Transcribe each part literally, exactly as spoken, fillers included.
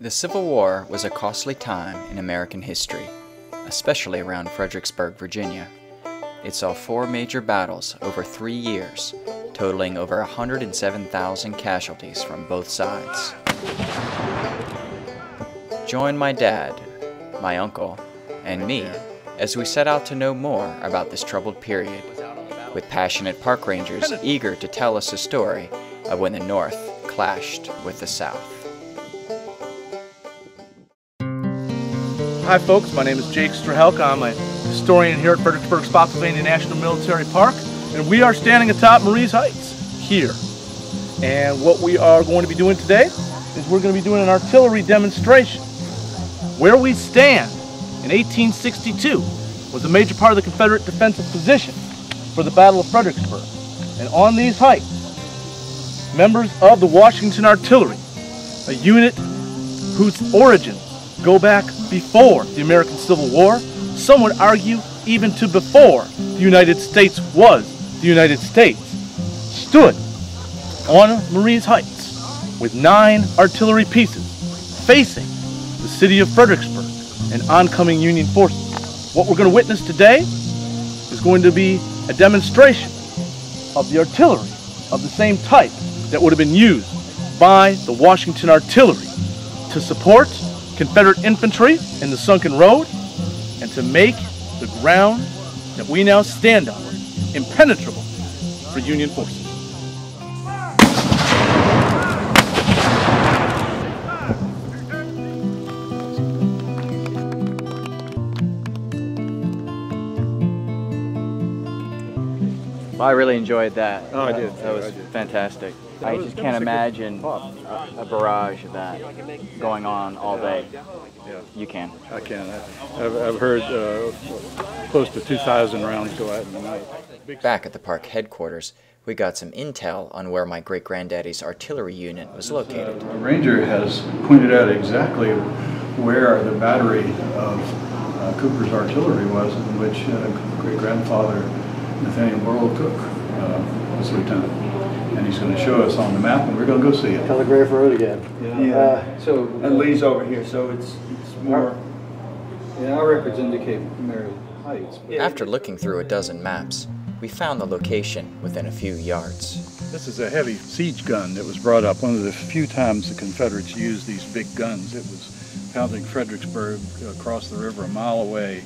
The Civil War was a costly time in American history, especially around Fredericksburg, Virginia. It saw four major battles over three years, totaling over one hundred seven thousand casualties from both sides. Join my dad, my uncle, and me as we set out to know more about this troubled period, with passionate park rangers eager to tell us the story of when the North clashed with the South. Hi folks, my name is Jake Strahelk. I'm a historian here at Fredericksburg Spotsylvania National Military Park, and we are standing atop Marye's Heights here. And what we are going to be doing today is we're going to be doing an artillery demonstration. Where we stand in eighteen sixty-two was a major part of the Confederate defensive position for the Battle of Fredericksburg. And on these heights, members of the Washington Artillery, a unit whose origins go back before the American Civil War, some would argue even to before the United States was the United States, stood on Marye's Heights with nine artillery pieces facing the city of Fredericksburg and oncoming Union forces. What we're going to witness today is going to be a demonstration of the artillery of the same type that would have been used by the Washington Artillery to support Confederate infantry in the sunken road, and to make the ground that we now stand on impenetrable for Union forces. Well, I really enjoyed that. Oh, I did. That was fantastic. I just can't imagine a barrage of that going on all day. Yeah. You can. I can. I've, I've heard uh, close to two thousand rounds go out in the night. Back at the park headquarters, we got some intel on where my great-granddaddy's artillery unit was located. Uh, the ranger has pointed out exactly where the battery of uh, Cooper's artillery was, in which uh, great-grandfather Nathaniel Burwell Cook uh, was lieutenant. And he's going to show us on the map, and we're going to go see it. Telegraph Road again. Yeah. yeah. Uh, so that leads over here, so it's it's more. Our, yeah, our records indicate Marye's Heights. But after looking through a dozen maps, we found the location within a few yards. This is a heavy siege gun that was brought up. One of the few times the Confederates used these big guns. It was pounding Fredericksburg across the river a mile away.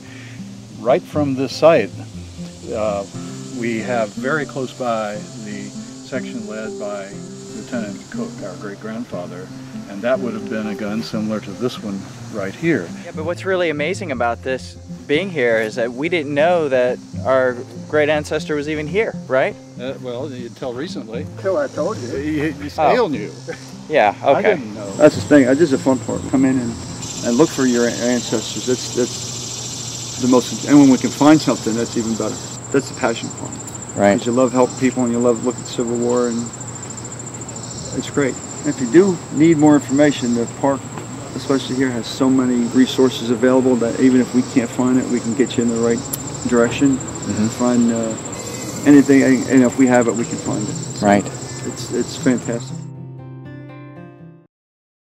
Right from this site, uh, we have very close by the section led by Lieutenant Cook, our great-grandfather, and that would have been a gun similar to this one right here. Yeah, but what's really amazing about this being here is that we didn't know that our great-ancestor was even here, right? Uh, well, until recently. Until I told you. You, you still oh. knew. Yeah, okay. I didn't know. That's the thing. This is a fun part. Come in and, and look for your ancestors. That's, that's the most, and when we can find something, that's even better. That's the passion part. Right. Because you love helping people and you love looking at Civil War, and it's great. And if you do need more information, the park, especially here, has so many resources available that even if we can't find it, we can get you in the right direction mm-hmm. and find uh, anything, and if we have it, we can find it. So right. It's, it's fantastic.